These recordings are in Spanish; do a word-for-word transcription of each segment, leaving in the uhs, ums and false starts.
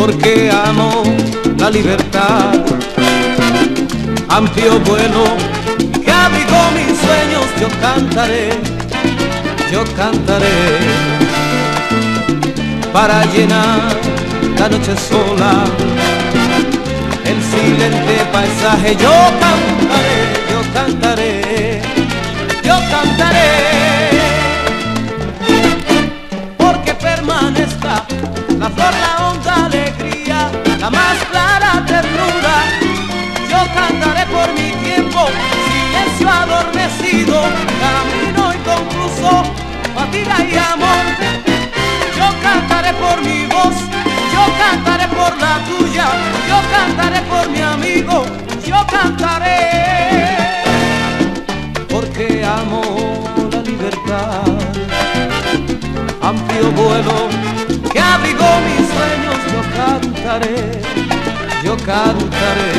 porque amo la libertad. Amplio vuelo que abrigó mis sueños, yo cantaré, yo cantaré para llenar la noche sola, el silente paisaje. Yo cantaré, yo cantaré, yo cantaré, porque permanezca la flor, la honda alegría, la más clara ternura. Yo cantaré por mi tiempo, silencio adormecido, camino inconcluso, fatiga y amor. Yo cantaré por mi voz, yo cantaré por la tuya, yo cantaré por mi amigo, yo cantaré, porque amo la libertad. Amplio vuelo que abrigó mis sueños, yo cantaré, yo cantaré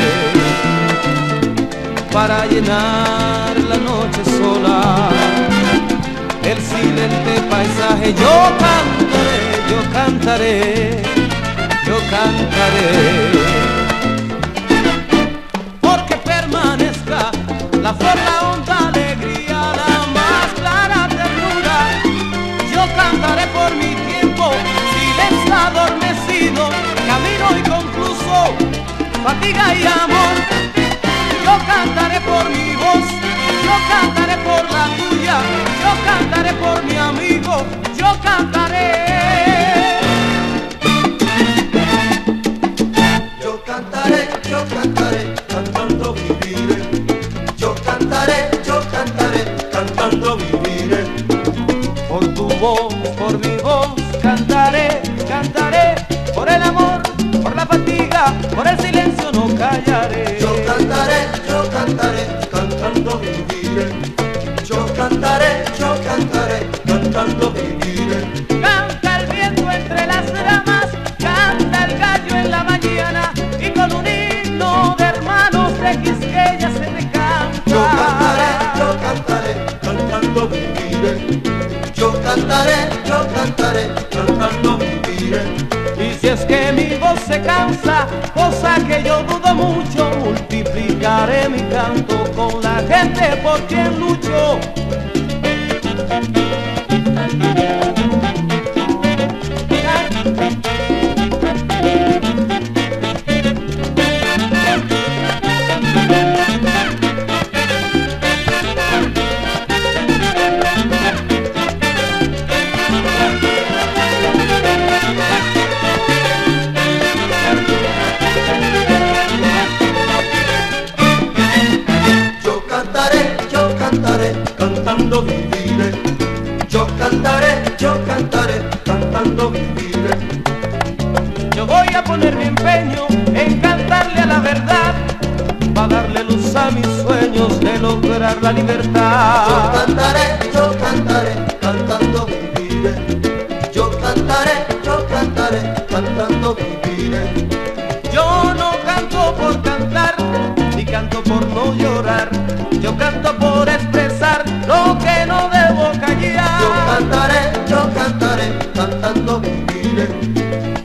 para llenar la noche sola, el silente paisaje. Yo cantaré, yo cantaré, yo cantaré, porque permanezca la flor, la honda alegría, la más clara ternura. Yo cantaré por mi tiempo, adormecido, camino inconcluso, fatiga y amor. Yo cantaré por mi voz, yo cantaré por la tuya, yo cantaré por mi amigo, yo cantaré. Yo cantaré, yo cantaré, cantando viviré. Yo cantaré, yo cantaré, cantando viviré. Por tu voz, por mi voz, cantaré, cantaré, por el amor, por la fatiga, por el silencio no callaré. Yo cantaré, yo cantaré, cantando viviré. Yo cantaré, yo cantaré, cantando viviré. Canta el viento entre las ramas, canta el gallo en la mañana, y con un himno de hermanos de Quisqueya se te canta. Yo cantaré, yo cantaré, cantando viviré. Yo cantaré, yo cantaré, cantando viviré. Y si es que mi voz se cansa, cosa que yo dudo mucho, multiplicaré mi canto con la gente por quien lucho. Cantando viviré, yo cantaré, yo cantaré, cantando viviré. Yo voy a poner mi empeño en cantarle a la verdad, para darle luz a mis sueños de lograr la libertad. Yo cantaré, yo cantaré, cantando viviré. Yo cantaré, yo cantaré, cantando viviré. Yo no canto por cantar, ni canto por no llorar. Yo canto por expresar lo que no debo callar. Yo cantaré, yo cantaré, cantando viviré.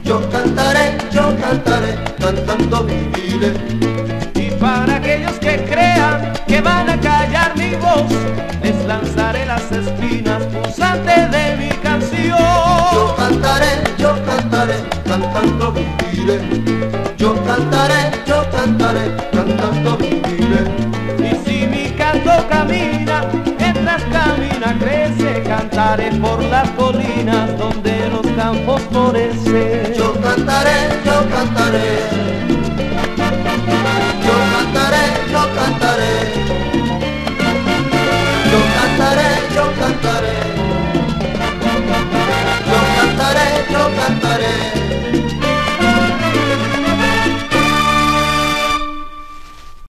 Yo cantaré, yo cantaré, cantando viviré. Y para aquellos que crean que van a callar mi voz, les lanzaré las espinas punzantes de mi canción. Yo cantaré, yo cantaré, cantando viviré. Yo cantaré, yo cantaré, cantando viviré. Canto camina, mientras camina crece, cantaré por las colinas donde los campos florecen.